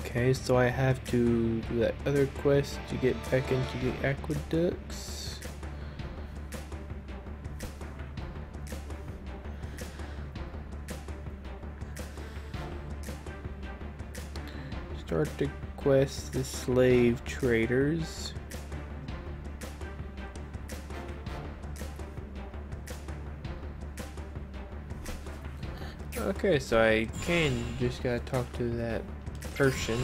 Okay, so I have to do that other quest to get back into the aqueducts. Start the quest, the slave traders. Okay, so I just gotta talk to that person.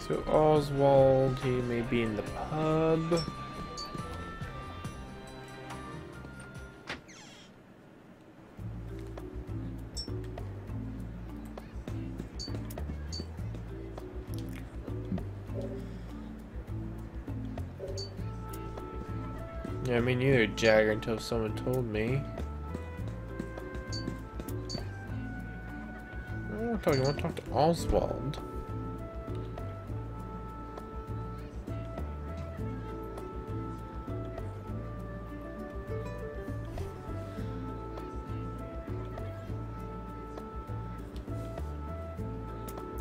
So Oswald, he may be in the pub. Yeah, me neither, Jagger, until someone told me. I want to talk to Oswald.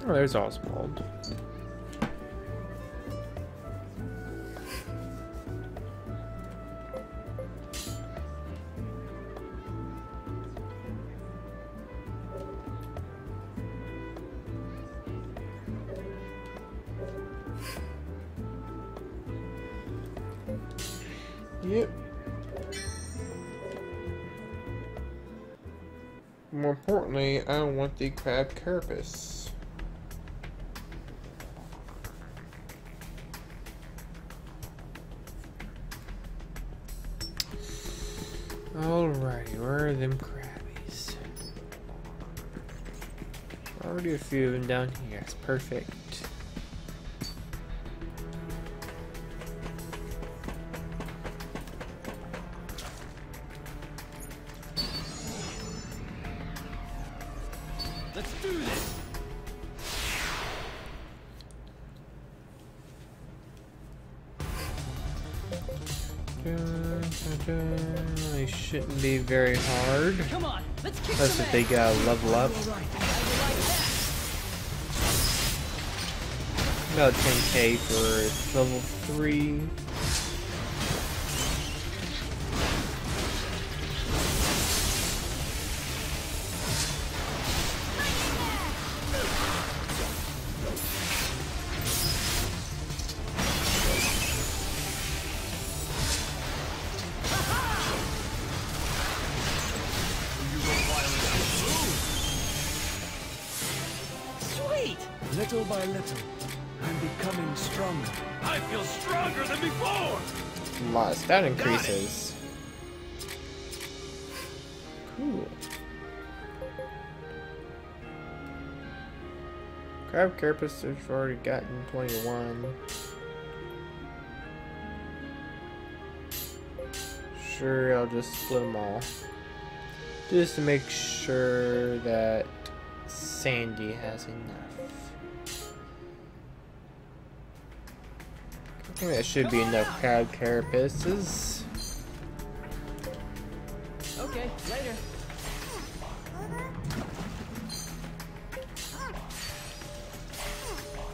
Oh, there's Oswald. Yep. More importantly, I want the crab carapace. Alrighty, where are them crabbies? Already a few of them down here. That's perfect. Let's do this. They shouldn't be very hard. Come on, let's kick unless if they gotta level up. About 10k for level 3. Little by little, I'm becoming stronger. I feel stronger than before! Lots, that increases. Cool. Crab carapace, we've already gotten 21. Sure, I'll just split them all. Just to make sure that Sandy has enough. I think that should be enough crab carapaces. Okay, later.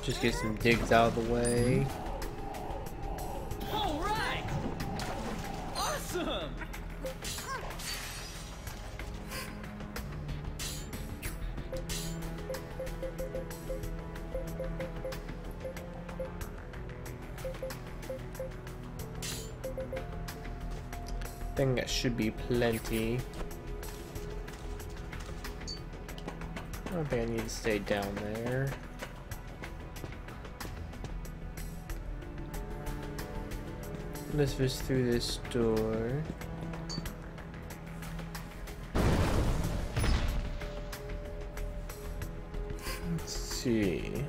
Just get some digs out of the way. All right. Awesome. I think that should be plenty. I don't think I need to stay down there. Let's just through this door. Let's see.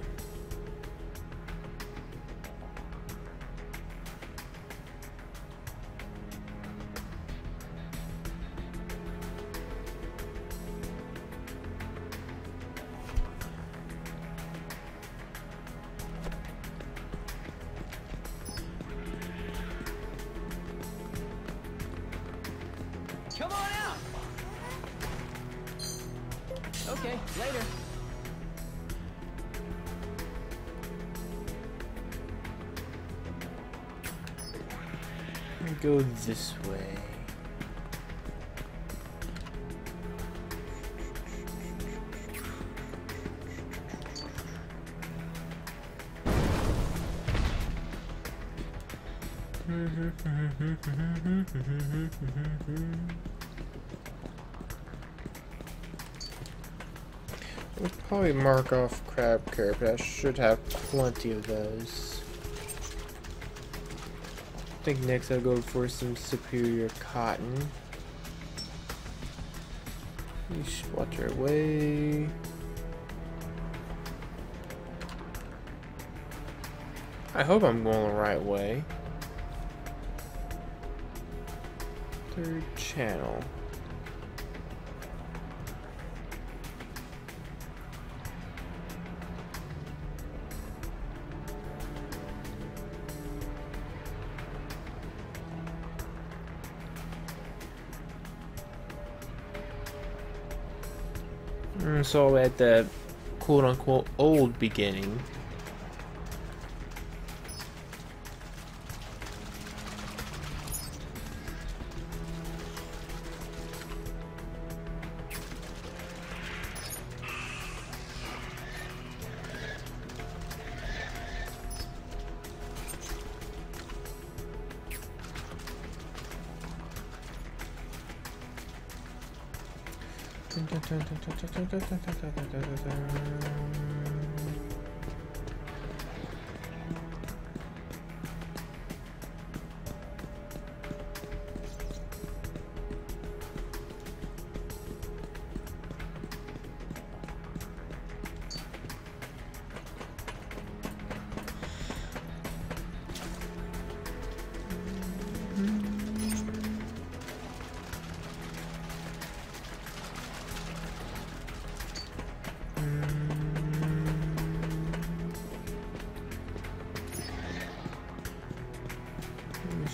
Come on out! Okay, later. Go this way. We'll probably mark off crab curve, but I should have plenty of those. I think next I'll go for some superior cotton. You should watch our way. I hope I'm going the right way. Third channel. So at the quote-unquote old beginning.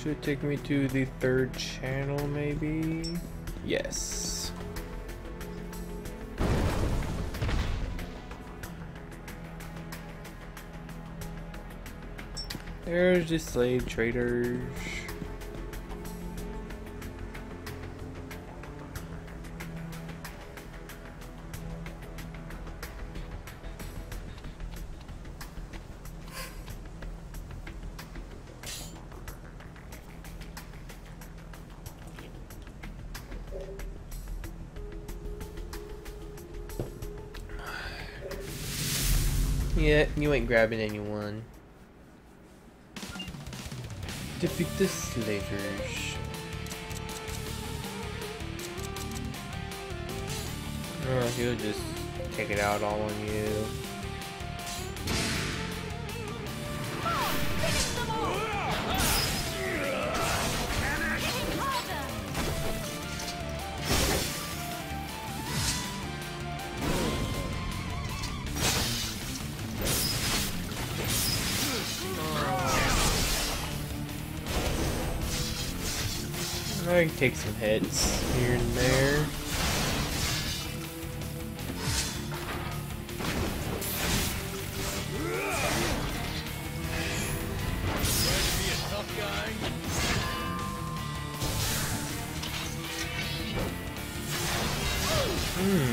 Should take me to the third channel, maybe? Yes. There's the slave traders. Yeah, you ain't grabbing anyone. Defeat the slavers. Oh, he'll just take it out all on you. I can take some hits here and there.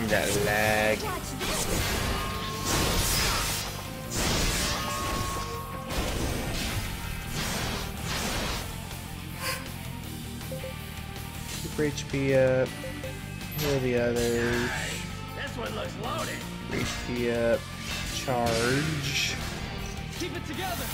That lag. HP up. Here are the others. This one looks loaded. HP up. Charge. Keep it together.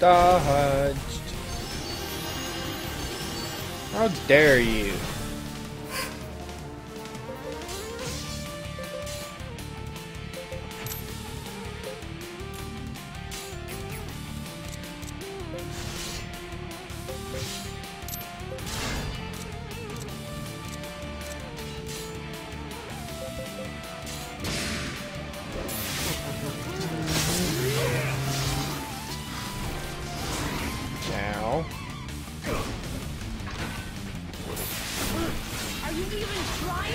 Dodged. How dare you? Are you even trying?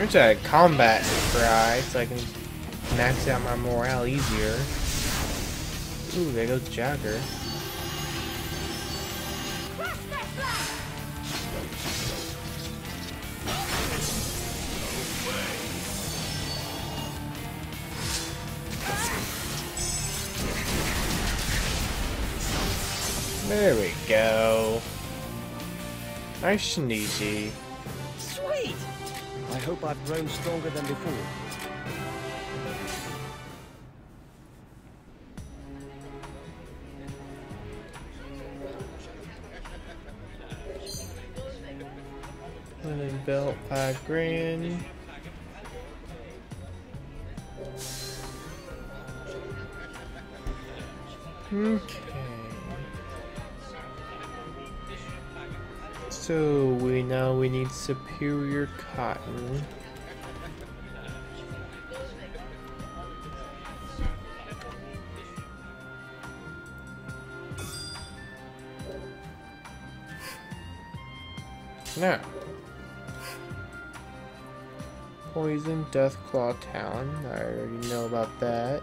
I'm going to combat cry so I can max out my morale easier. Ooh, there goes Jagger. There we go. Nice and easy. Sweet! I hope I've grown stronger than before. Winning belt, 5 grand. Okay. So we need superior cotton. Now, poison, deathclaw talon. I already know about that.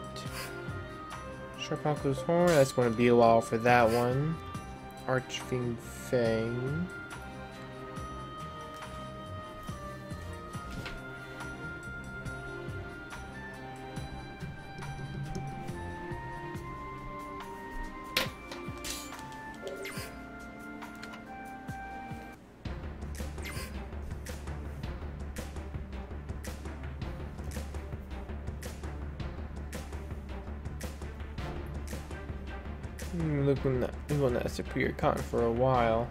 Sharp Uncle's horn. That's going to be a while for that one. Archfiend fang. Look, we've on that superior cotton for a while.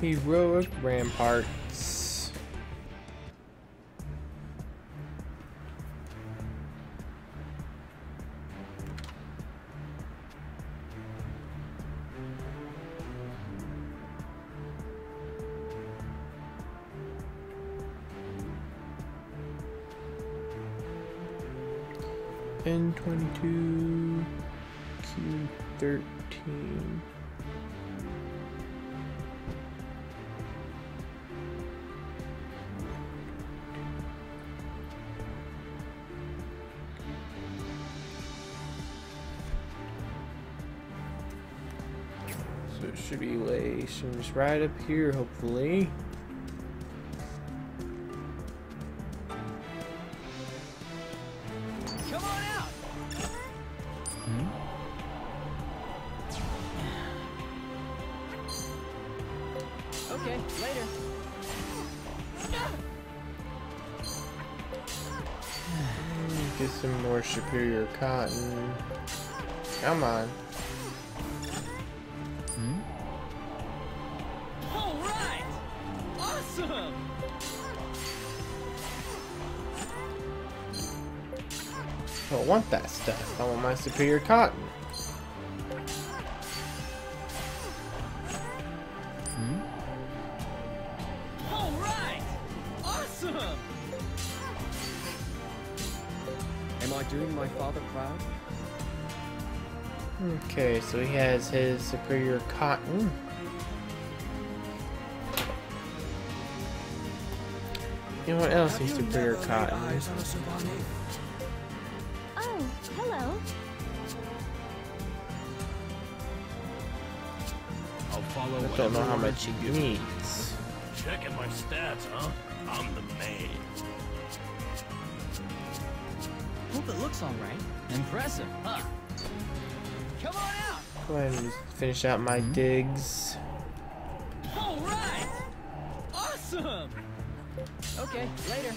Heroic Rampart. N22, Q13. So it should be lations right up here, hopefully. Okay, later. Get some more superior cotton. Come on. All right. Awesome. I don't want that stuff. I want my superior cotton. Doing my father proud. Okay, so he has his superior cotton. You know what else is superior cotton? Oh, hello. I'll follow. I don't know how much he needs. Checking my stats, huh? I'm the maid. Hope it looks alright. Impressive, huh? Come on out! Go ahead and finish out my digs. Alright! Awesome! Okay, later.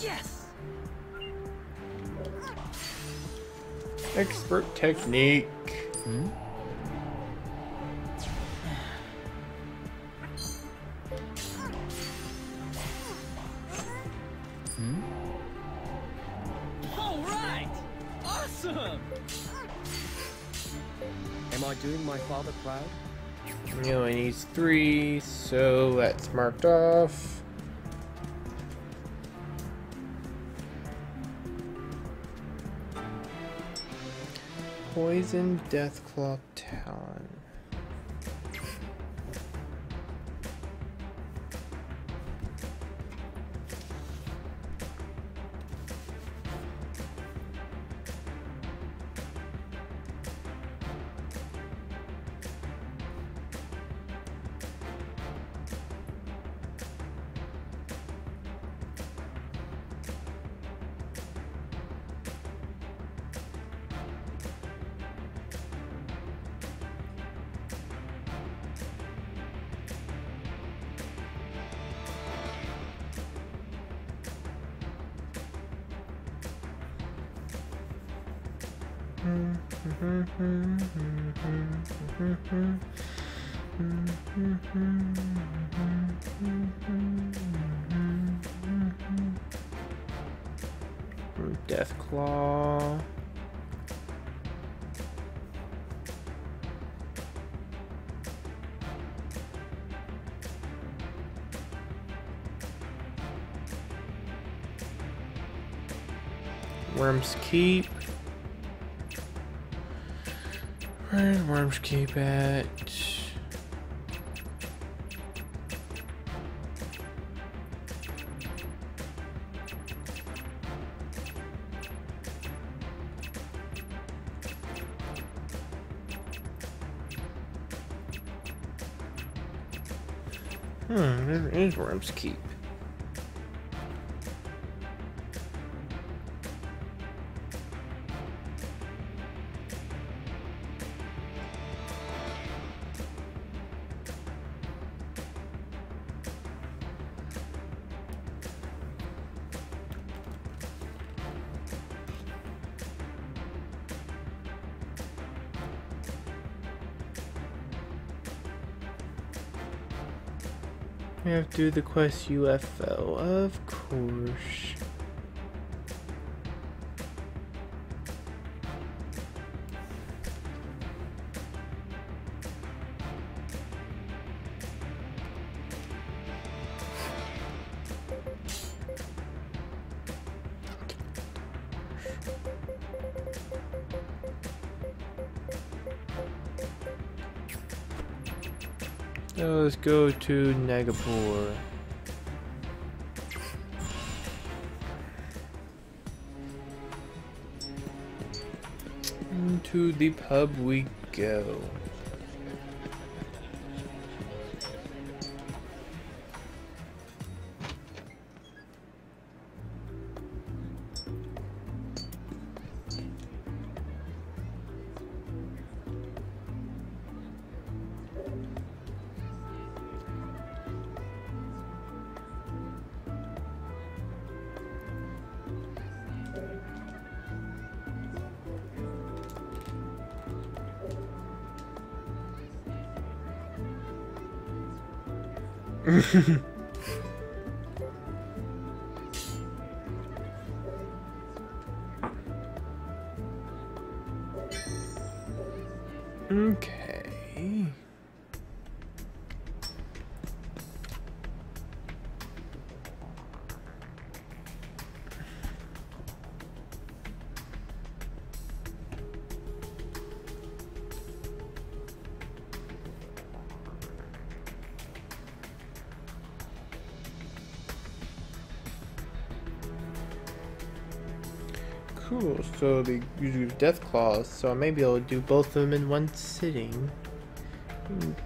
Yes! Expert technique. I doing my father proud? He only needs 3, so that's marked off. Poison, Deathclaw, Talon. Deathclaw. Worm's Keep. Where's Worm's Keep at? There's Worm's Keep. We have to do the quest UFO, of course. So let's go to Nagapur. Into the pub we go. Okay. Cool, so they usually use Deathclaws, so I may be able to do both of them in one sitting.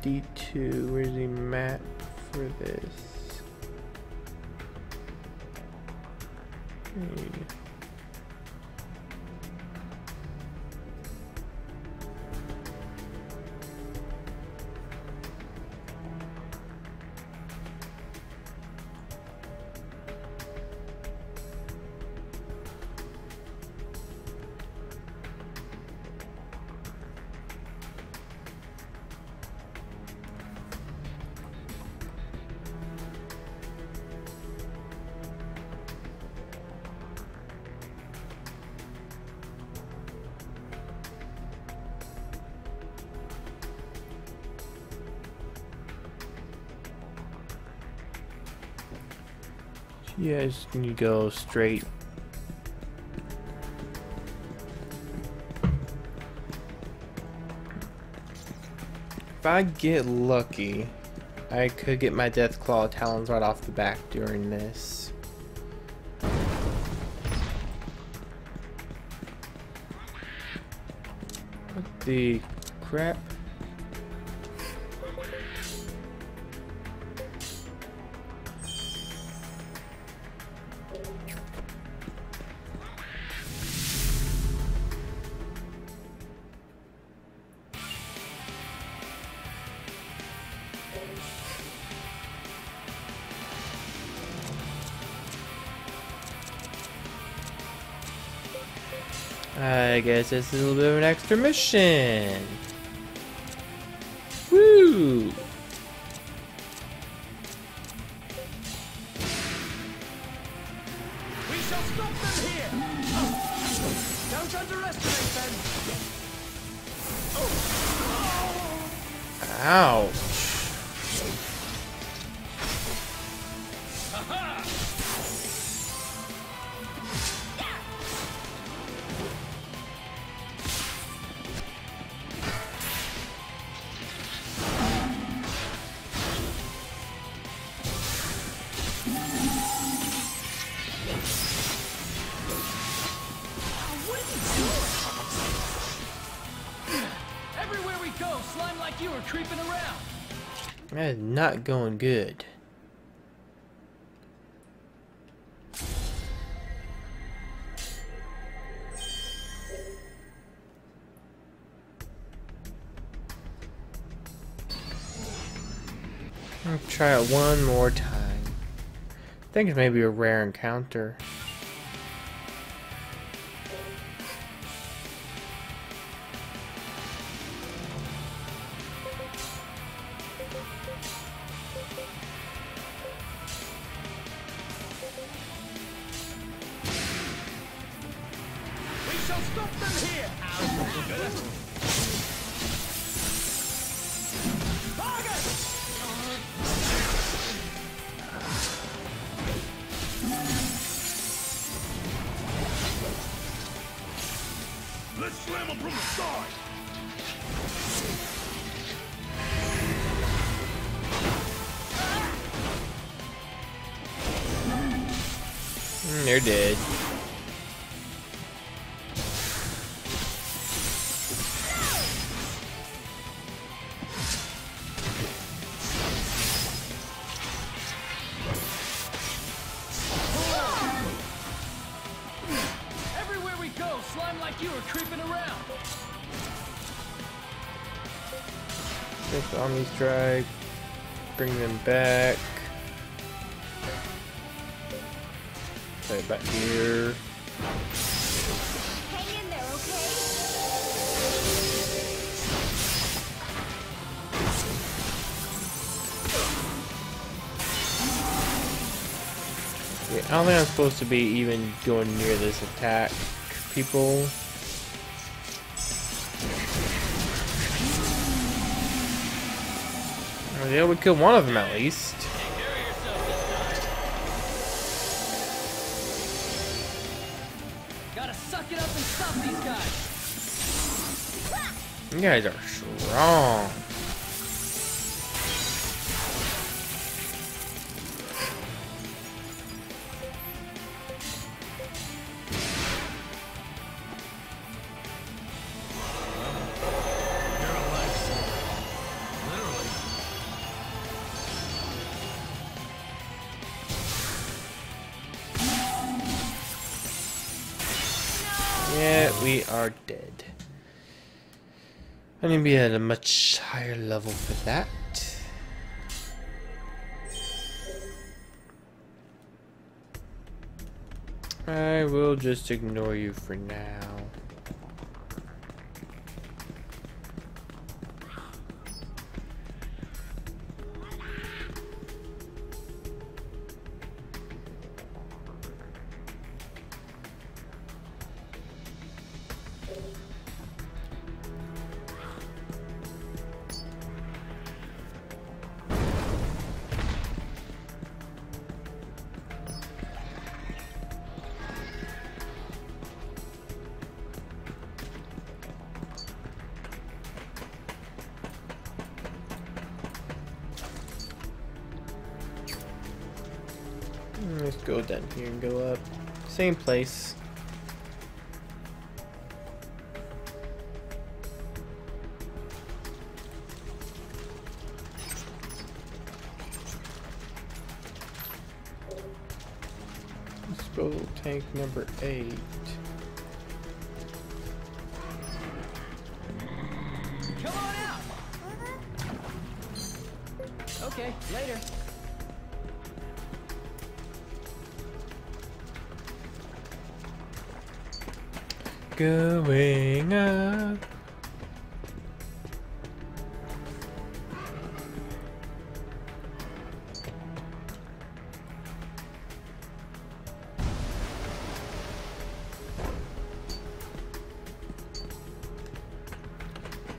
D2, where's the map for this? Yeah, I just need to go straight. If I get lucky, I could get my Deathclaw talons right off the back during this. What the crap? I guess this is a little bit of an extra mission. Woo! We shall stop them here. Oh. Don't underestimate them. Oh. Oh. Ow! That is not going good. I'll try it one more time. I think it's maybe a rare encounter. Let's slam him from the side. They're dead. Omni strike, bring them back. Okay, back here. Hang in there, okay? Yeah, I don't think I'm supposed to be even going near this attack, people. Yeah, we killed one of them at least. Gotta suck it up and stop these guys. You guys are strong. We are dead. I need to be at a much higher level for that. I will just ignore you for now. Let's go down here and go up. Same place. Let's go tank number 8. Later. Going up.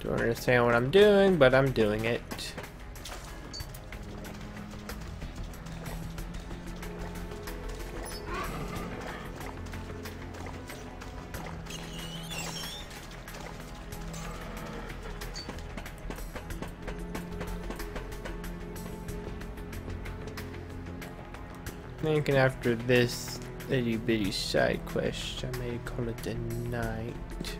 Don't understand what I'm doing, but I'm doing it. Thinking after this itty bitty side quest, I may call it a night.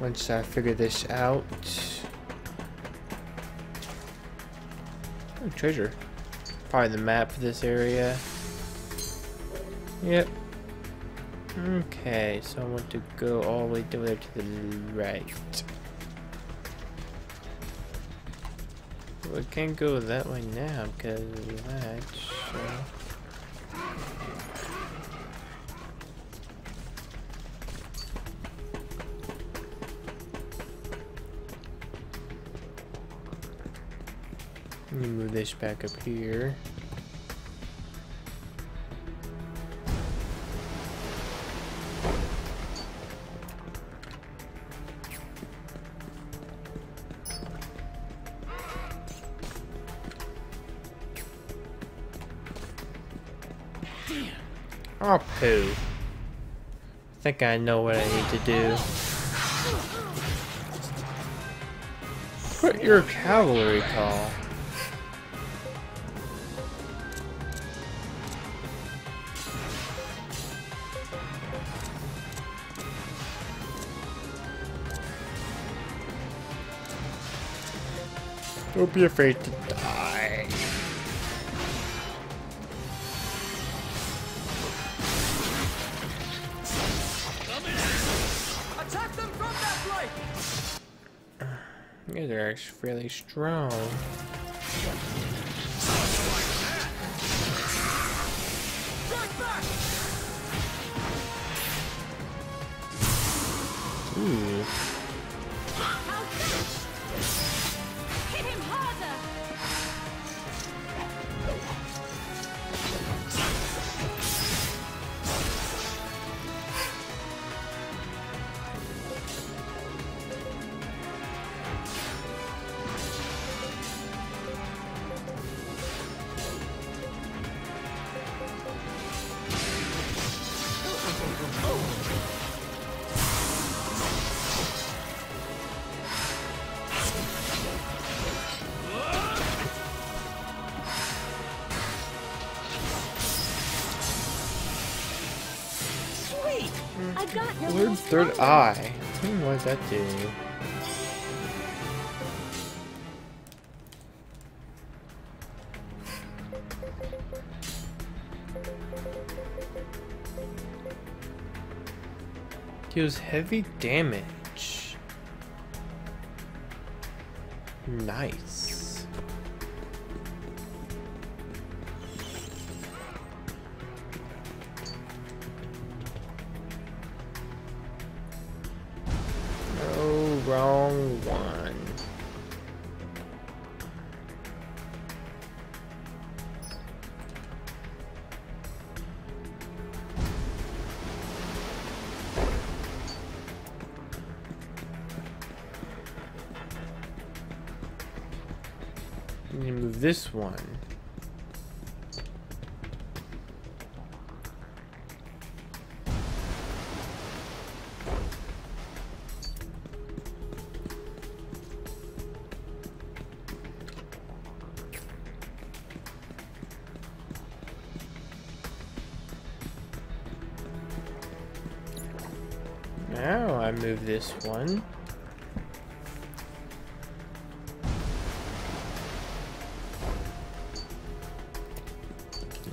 Once I figure this out. Oh, treasure. Probably the map for this area. Yep. Okay, so I want to go all the way down there to the right. Well, I can't go that way now because of that. Let me move this back up here. Oh, poo. I think I know what I need to do. Put your cavalry call. Don't be afraid to die. They're actually fairly strong. Ooh. Hit him Weird third eye. What does that do? Deals heavy damage. Nice. Wrong one. I'm gonna move this one. I move this one.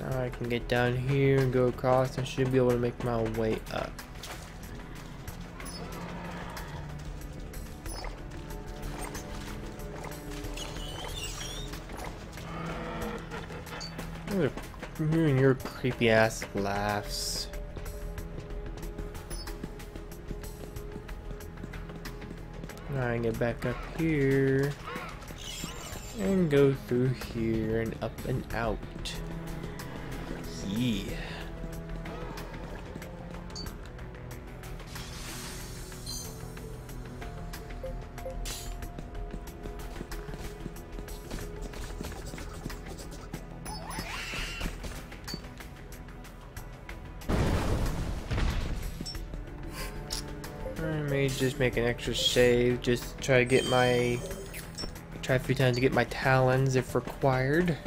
Now I can get down here and go across. I should be able to make my way up. I'm hearing your creepy ass laughs. Now I can get back up here and go through here and up and out. Yeah. Just make an extra save, just try to get my, try a few times to get my talons if required.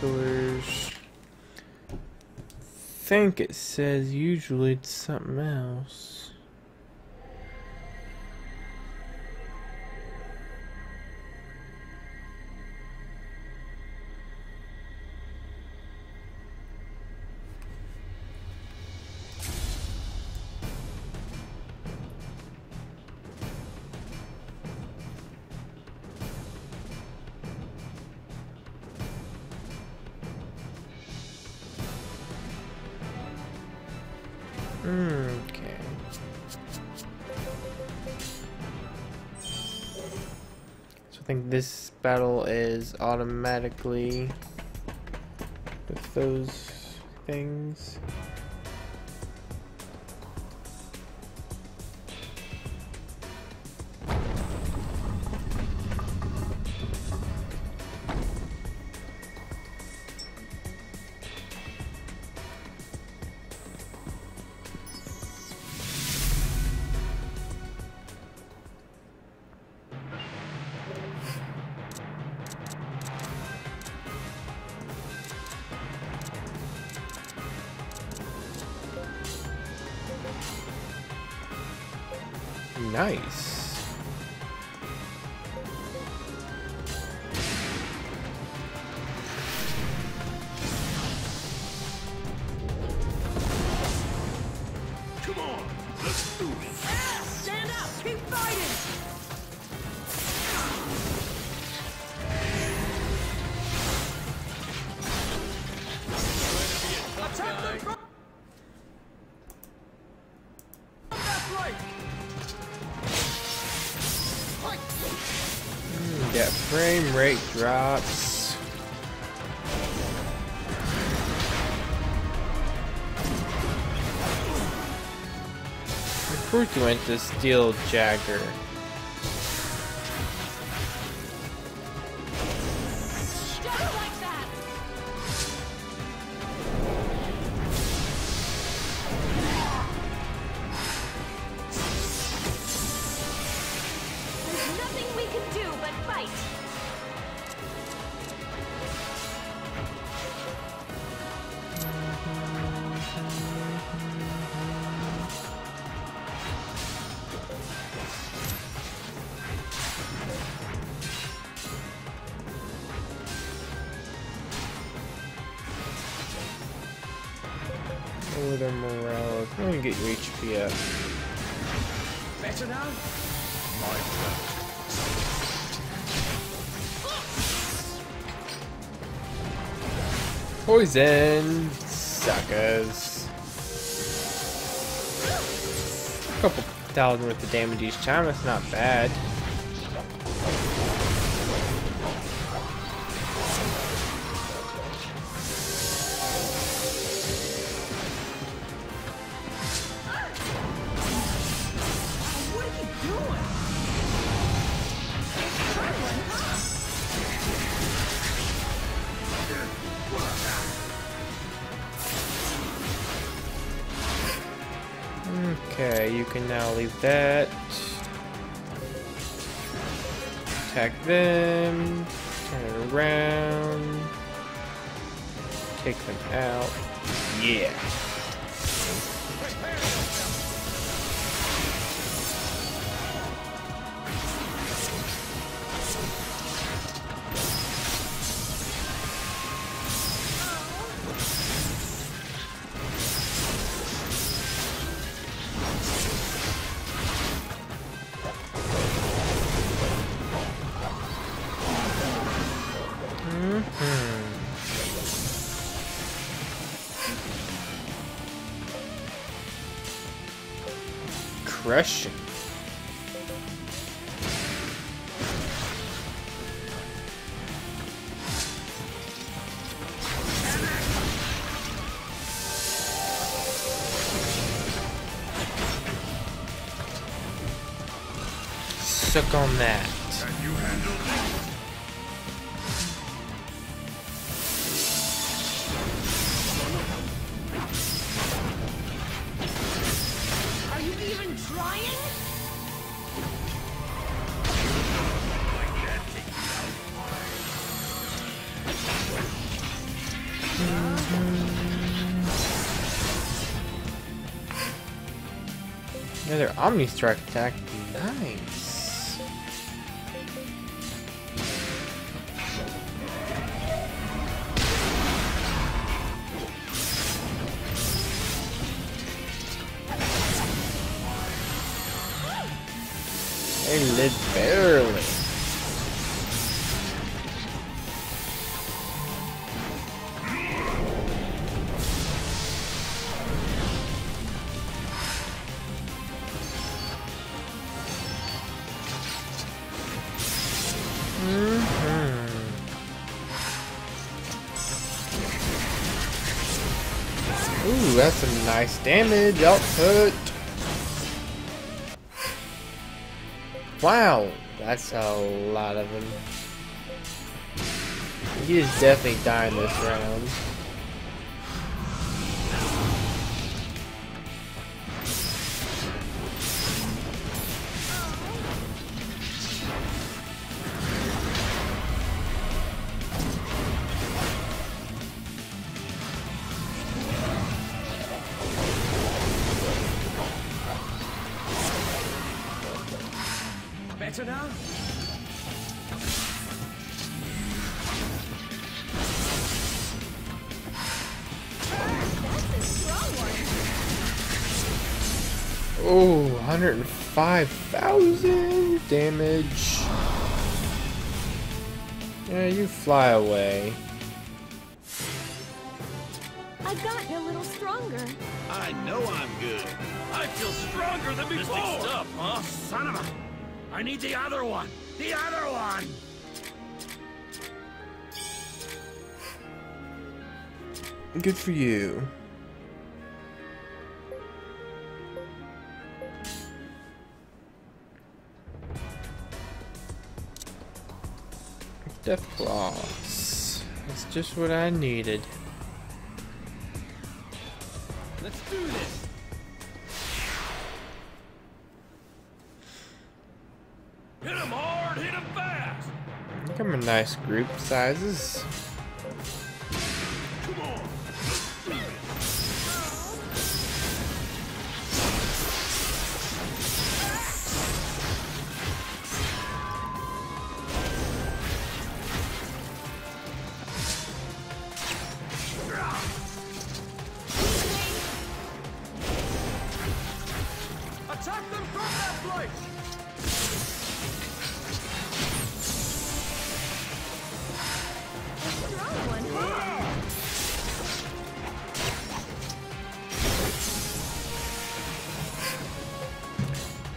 Coolers. Think it says usually it's something else. I think this battle is automatically with those things. Nice. Come on, let's do it. Ah, stand up, keep fighting. That's right. That frame rate drops. Of course you went to steal Jagger. Oh, their morale. I'm gonna get your HP up. Better now? My friend. Poison suckers. A couple thousand worth of damage each time, that's not bad. Okay, you can now leave that. Attack them. Turn it around. Take them out. Yeah. Crushing. Suck on that. Can you handle this? Another Omni-Strike attack. Nice. They live barely. Ooh, that's some nice damage output. Wow, that's a lot of them. He is definitely dying this round. Better now? That's a strong one. Oh, 105,000 damage. Yeah, you fly away. I've gotten a little stronger. I know I'm good. I feel stronger than before. Mystic stuff, huh? Son of a... I need the other one! The other one! Good for you. Death Claws. That's just what I needed. Let's do this! Hit him hard, hit him fast! Come in nice group sizes. Come on, let's do it. Attack them from that place!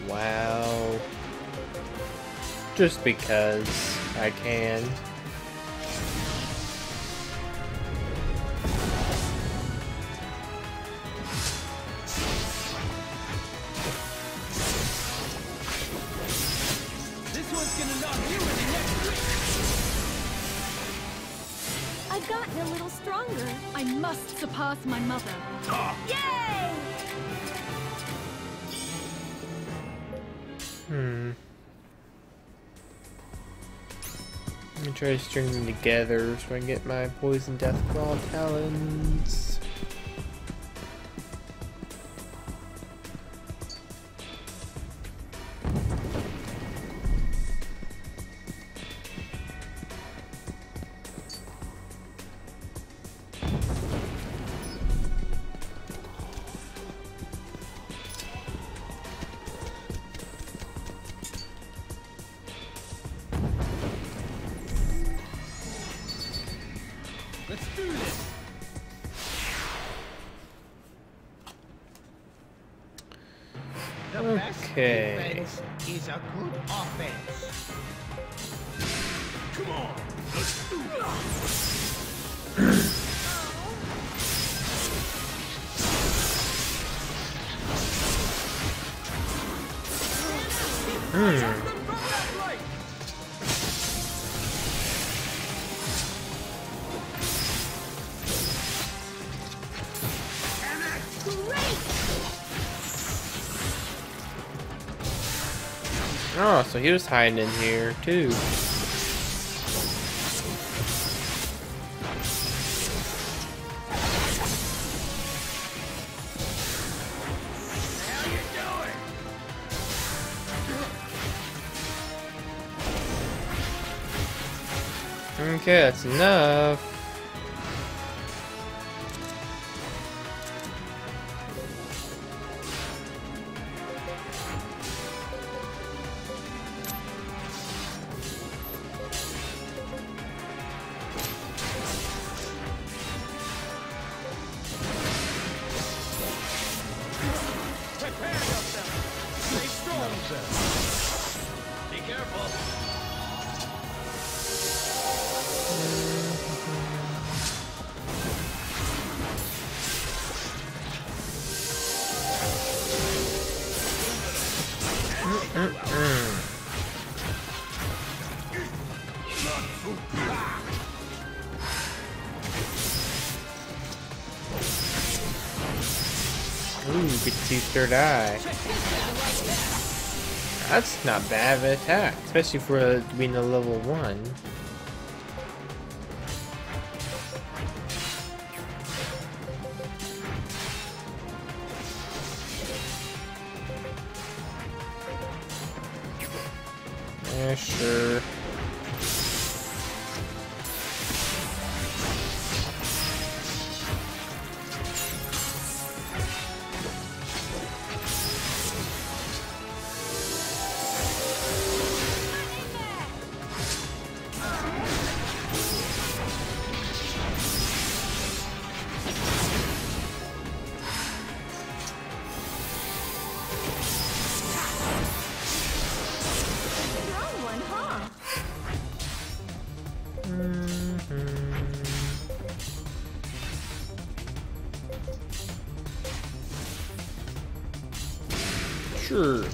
Wow. Just because I can. gotten a little stronger. I must surpass my mother. Yay! Let me try to string them together so I can get my poison death claw talons. Oh, so he was hiding in here too. Okay, that's enough. Third eye. That's not bad of an attack, especially for being a level 1. Yeah, sure. Sure.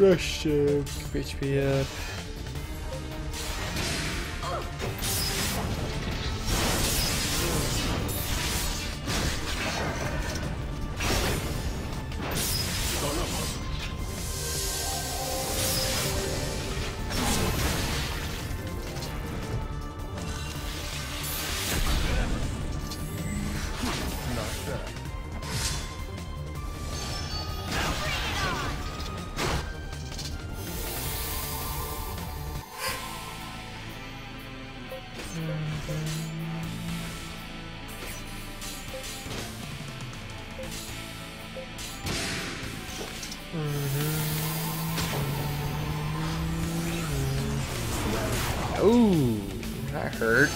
Rush him. Keep HP up. Ooh, that hurt.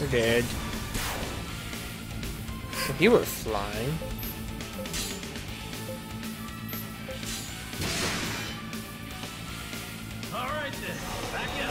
You're dead. If you were flying. Alright then, back in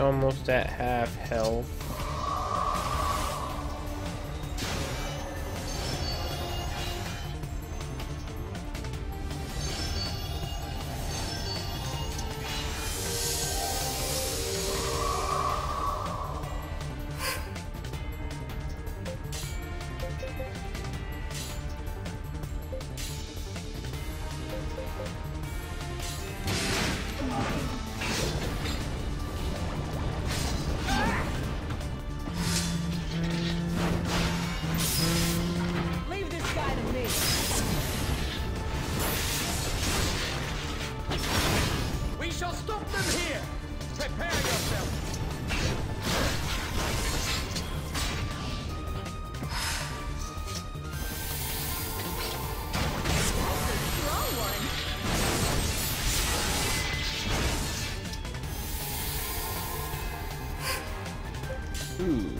almost at half health.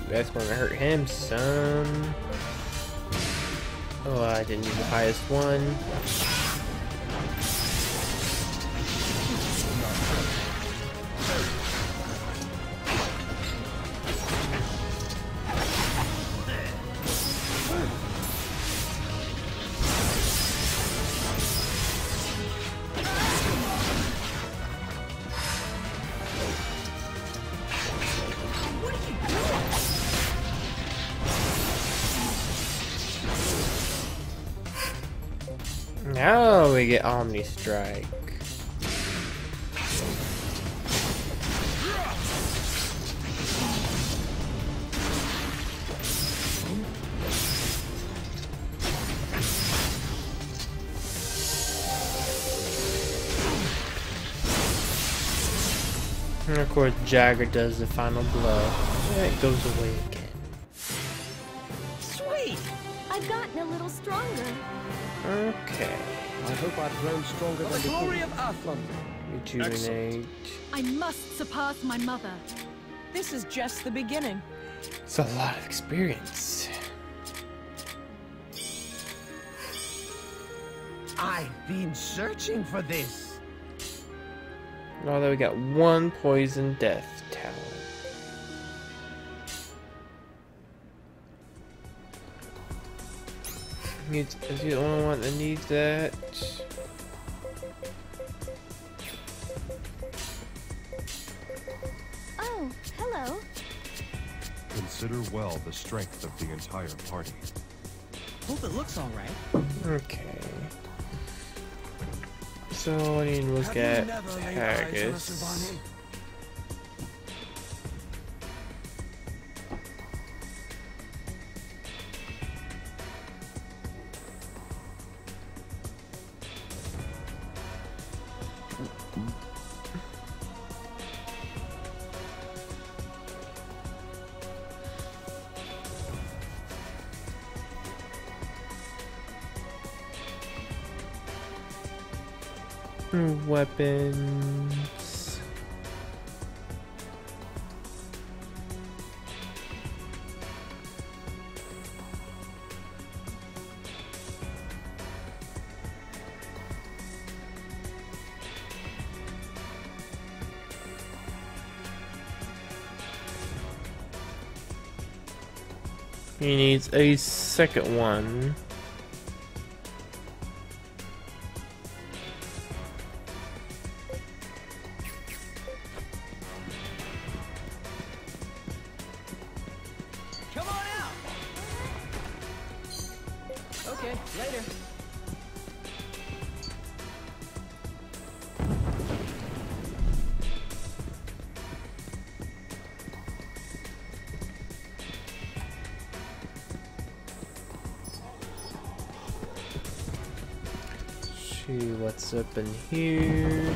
That's gonna hurt him some. Oh, I didn't use the highest one. Now we get Omni Strike. And of course Jagger does the final blow. And it goes away again. Sweet! I've gotten a little stronger. Okay. I hope I've grown stronger than before. Glory of Athlum. Rejuvenate. I must surpass my mother. This is just the beginning. It's a lot of experience. I've been searching for this. Although we got one poison death talent. Is he the only one that needs that? Oh, hello. Consider well the strength of the entire party. Hope it looks all right. Okay. So I need to look at Argus. Weapons. He needs a second one. Later. See what's up in here.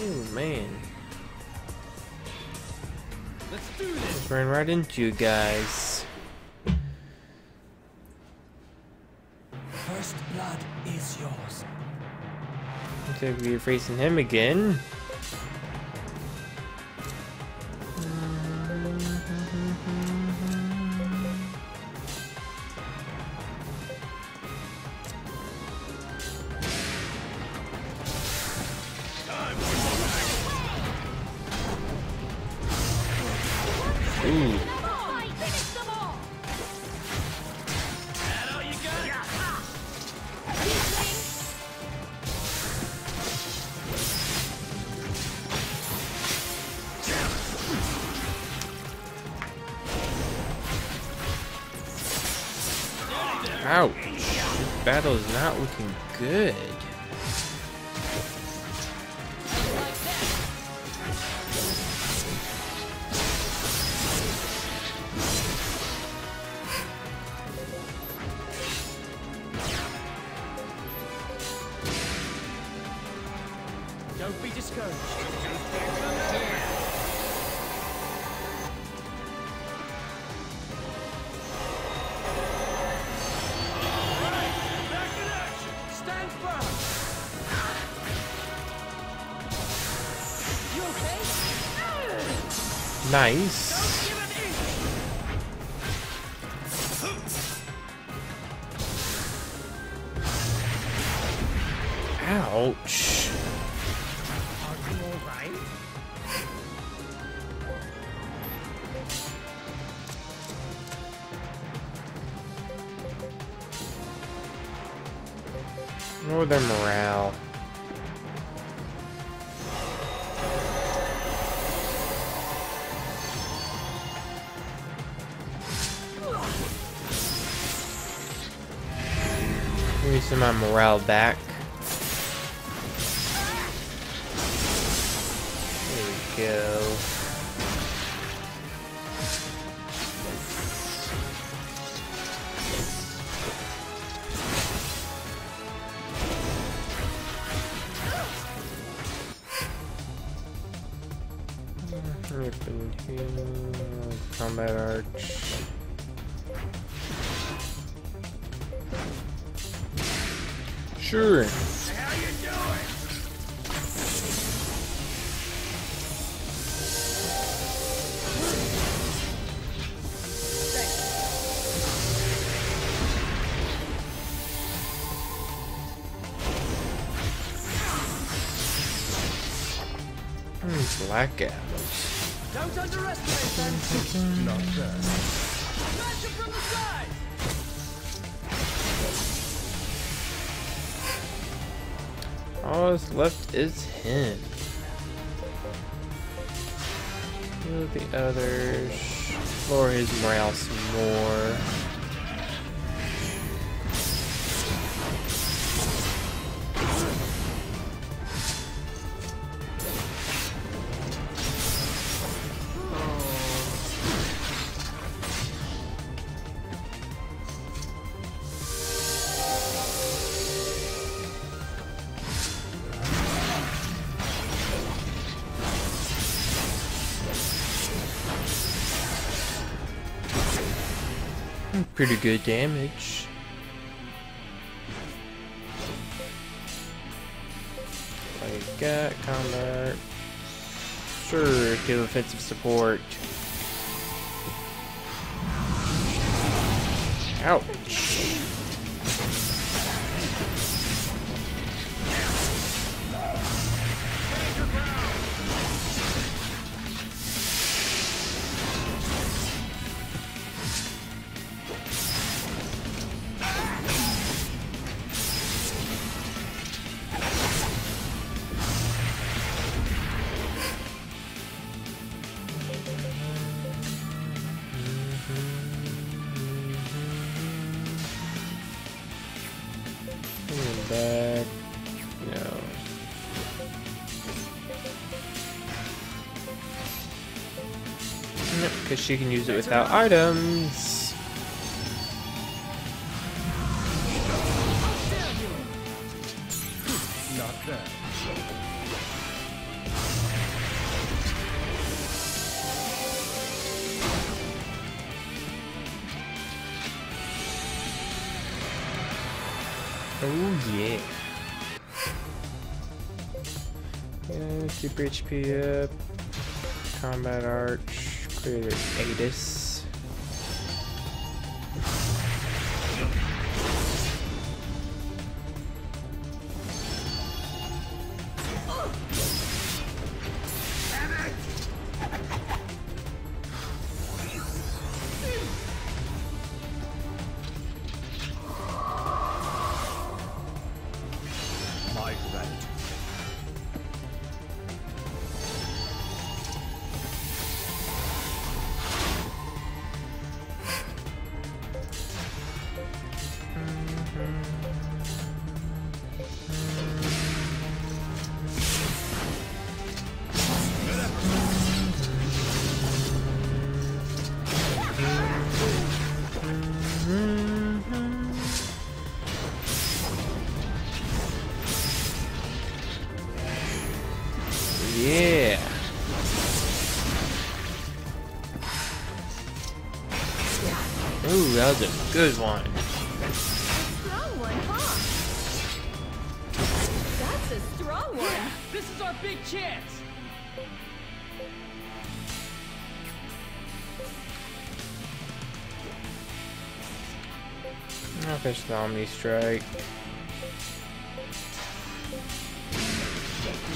Oh man. Let's do this. Just ran right into you guys. First blood is yours. Looks like we're facing him again. Ouch, this battle is not looking good. Don't be discouraged. Nice. Ouch. Are you all right? Nor their morale. Give me some of my morale back. There we go. Combat arch. Sure. How you doing? Blackout. Don't underestimate them. Not that. Smash it from the side. All that's left is him. Kill the others. Lower his morale some more. Pretty good damage. I got combat. Sure, give offensive support. Ouch. Nope, because she can use it without items. Not bad. Oh yeah. Keep your HP up. Combat Arch. Clear Aegis. Ooh, that was a good one. Strong one, huh? That's a strong one. Yeah, this is our big chance. I'll fish the Omni Strike.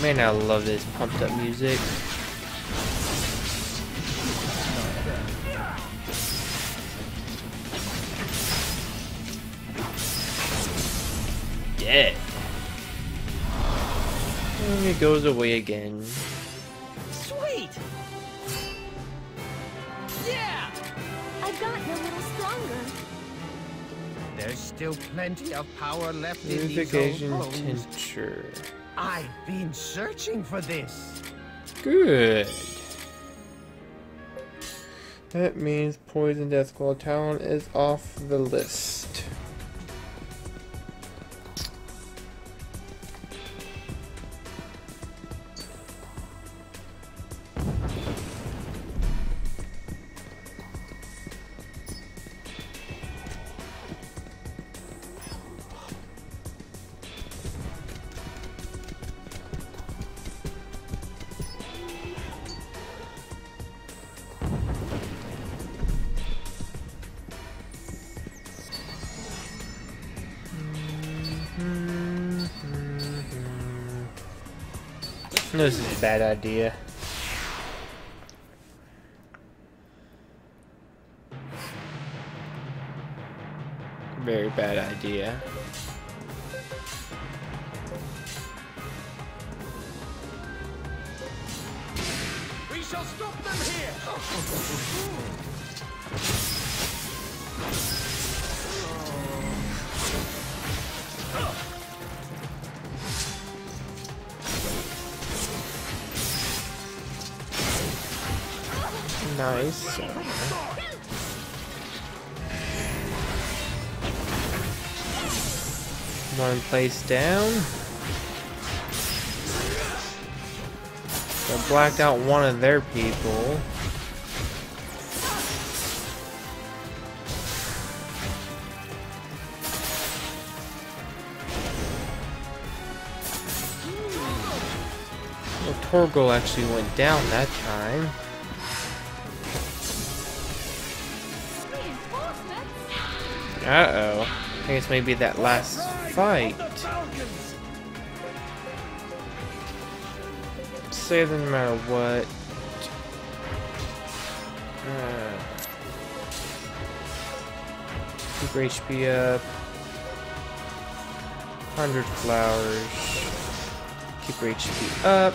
Man, I love this pumped up music. Dead. And it goes away again. Sweet. Yeah. I've gotten a little stronger. There's still plenty of power left in these old tincture. I've been searching for this. Good. That means Poison Death Claw Talon is off the list. This is a bad idea. Very bad idea. We shall stop them here. Nice. One place down. So blacked out one of their people. Well, Torgal actually went down that time. Uh-oh. I think it's maybe that last fight. Save them no matter what. Keep your HP up. 100 flowers. Keep your HP up.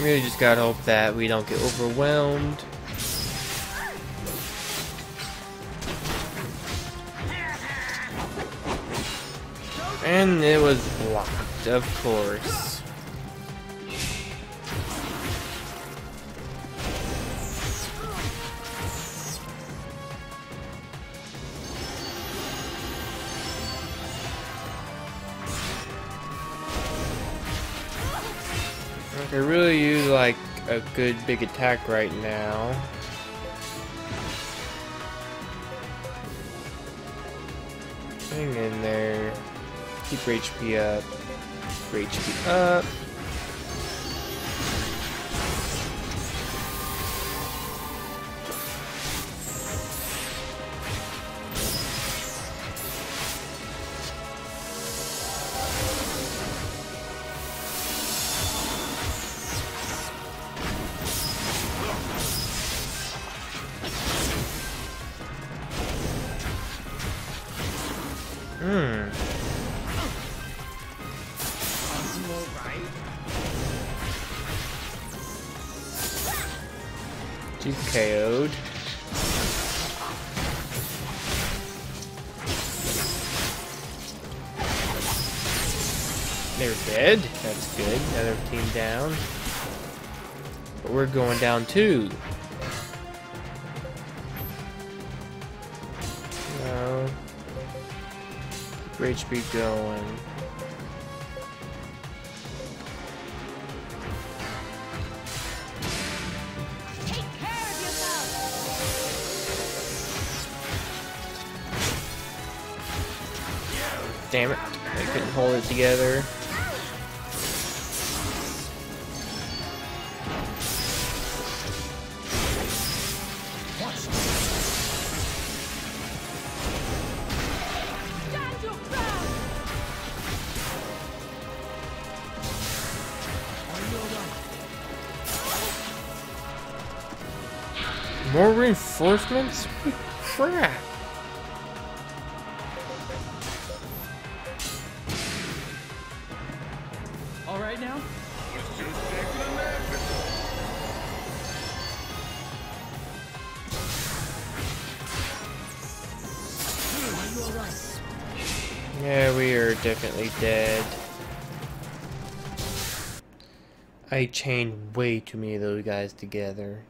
Really just gotta hope that we don't get overwhelmed. And it was blocked, of course. I could really use like a good big attack right now. Hang in there. Keep your HP up. Keep your HP up. You KO'd. They're dead. That's good. Another team down. But we're going down too. No. Keep your HP going. Damn it, I couldn't hold it together. More reinforcements? Holy crap. Yeah, we are definitely dead. I chained way too many of those guys together.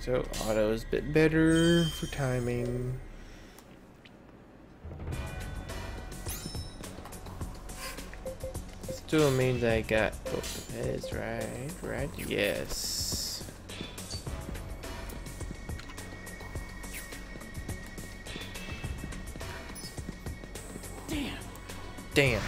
So auto is a bit better for timing. It still means I got both heads, right? Yes. Damn.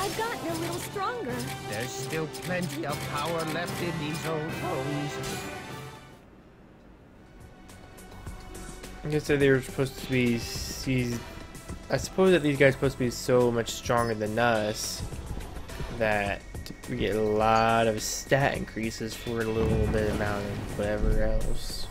I've gotten a little stronger. There's still plenty of power left in these old bones. I guess that they were supposed to be. I suppose that these guys are supposed to be so much stronger than us that we get a lot of stat increases for a little bit amount of whatever else.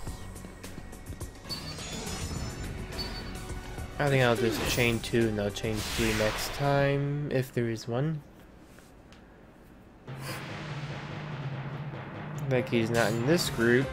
I think I'll just chain 2 and I'll chain 3 next time if there is one. Like he's not in this group.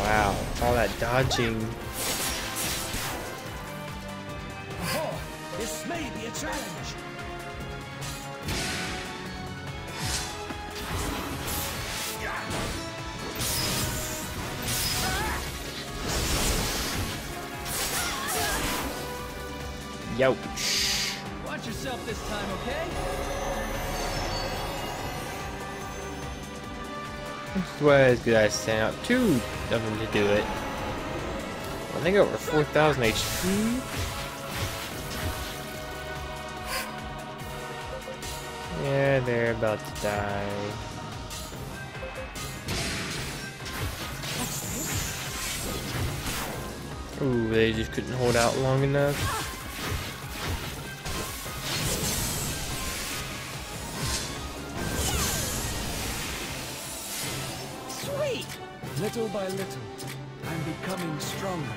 Wow, all that dodging. This may be a challenge. Yo. Watch yourself this time, okay? This is why it's good I stand up two of them to do it. I think over 4,000 HP. Yeah, they're about to die. Ooh, they just couldn't hold out long enough. Sweet! Little by little, I'm becoming stronger.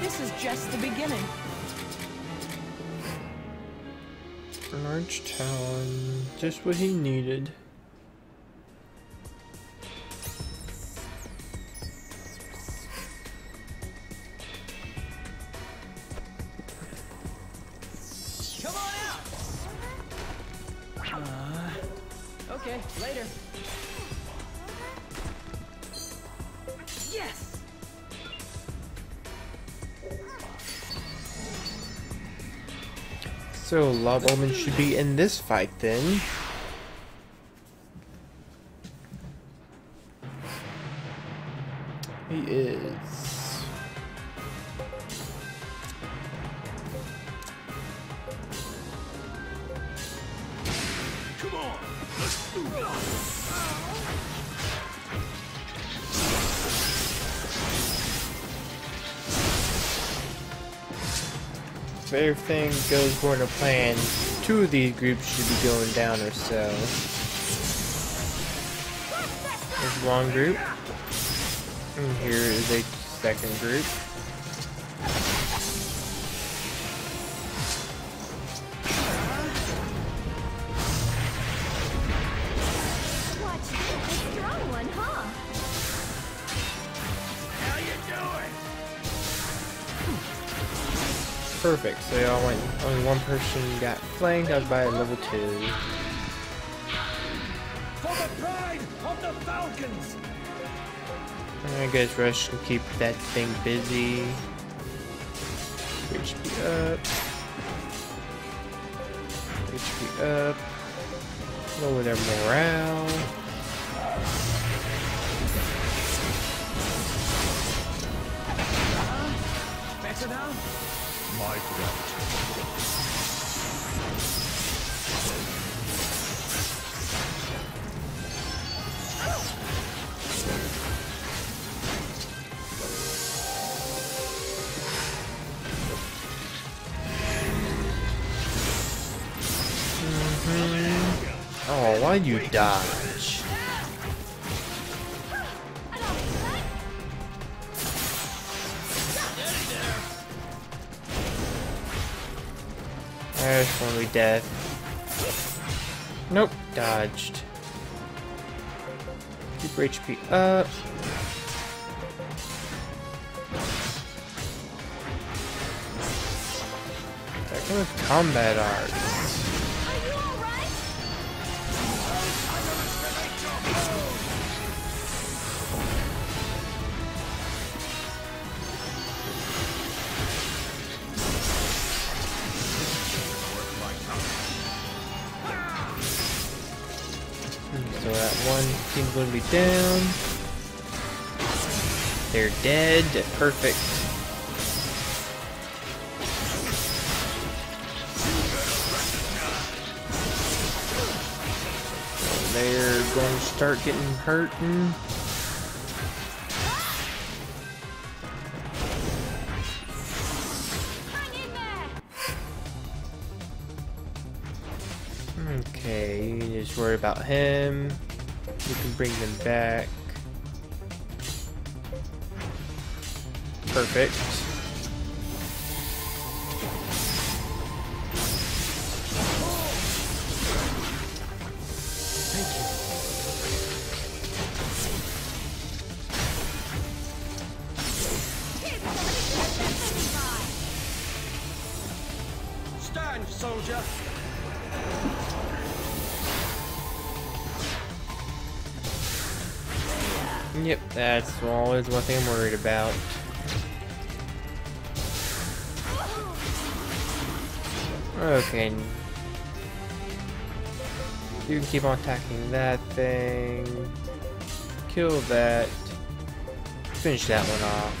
This is just the beginning. Large Talon, just what he needed. Come on out. Okay, later. Yes. So Lob Omen should be in this fight then. He is. Come on, let's move on. If everything goes according to plan, two of these groups should be going down or so. There's one group, and here is a second group. Perfect, so y'all went, only one person got flanked out by level 2. For the pride of the Falcons! I guess Rush can keep that thing busy. HP up. HP up. Lower their morale. Better now? My Oh, why you dodge? There's one we dead. Nope, dodged. Keep HP up. That kind of combat arts. So that one team's going to be down. They're dead. Perfect. So they're going to start getting hurting. Okay, you can just worry about him. You can bring them back. Perfect. Thank you. stand, soldier. Yep, that's always one thing I'm worried about. Okay. You can keep on attacking that thing. Kill that. Finish that one off.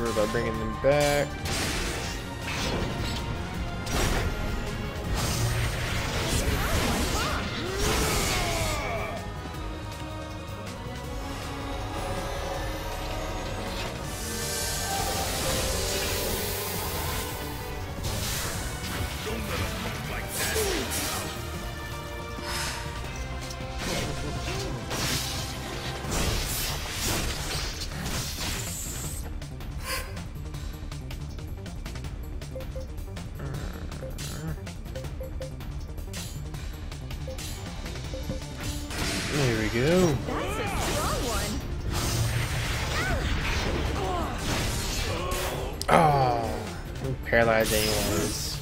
About bringing them back. Go. That's a strong one. Oh, I'm paralyzed anyways.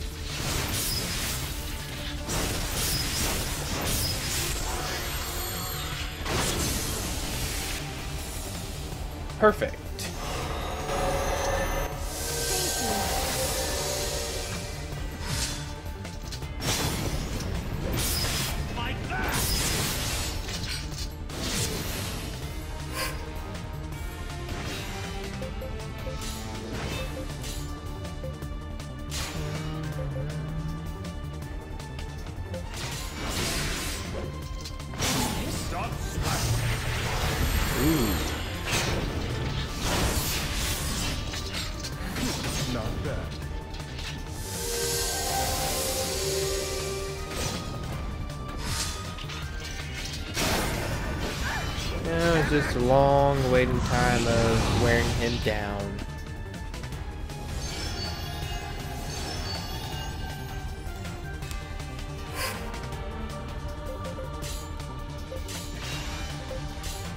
Perfect. Just a long waiting time of wearing him down.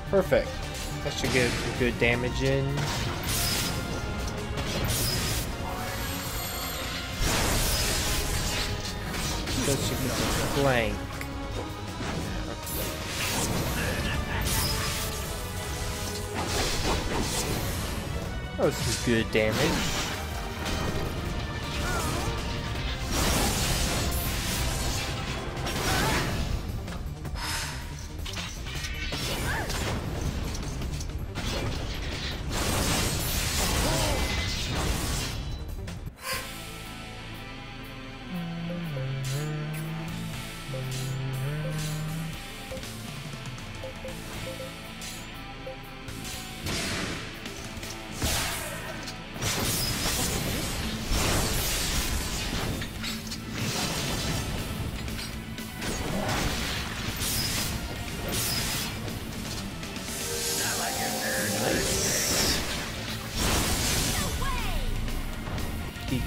Perfect. That should get good damage in. That should get some flank. That was some good damage.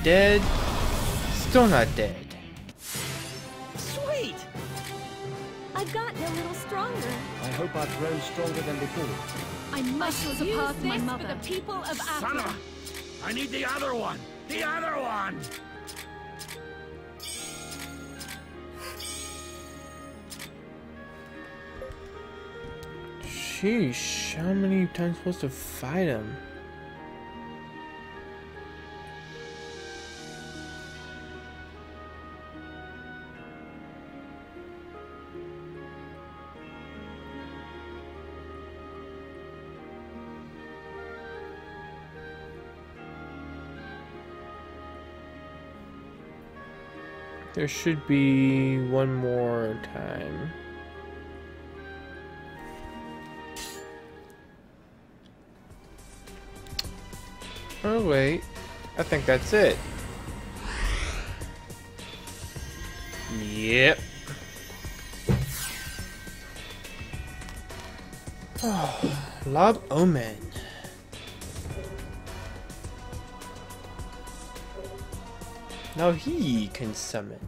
Dead. Still not dead. Sweet! I got a little stronger. I hope I've grown stronger than before. I must use this for the people of Athlum. I need the other one! The other one! Sheesh, how many times supposed to fight him? There should be one more time. Oh wait, I think that's it. Yep. Oh, Lob Omen. Now he can summon.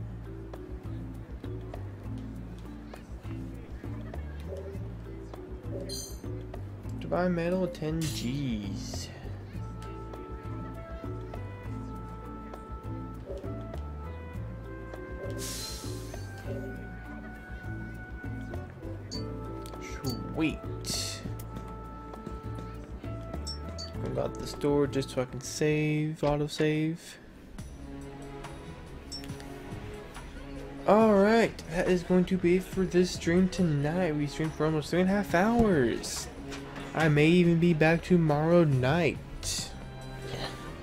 Divine Metal 10Gs. Sweet. I got the store just so I can save, auto save. Alright, that is going to be it for this stream tonight. We streamed for almost 3.5 hours. I may even be back tomorrow night.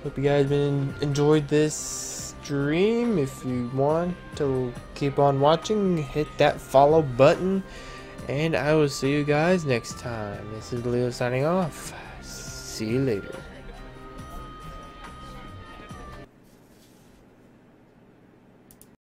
Hope you guys enjoyed this stream. If you want to keep on watching, hit that follow button. And I will see you guys next time. This is Leo signing off. See you later.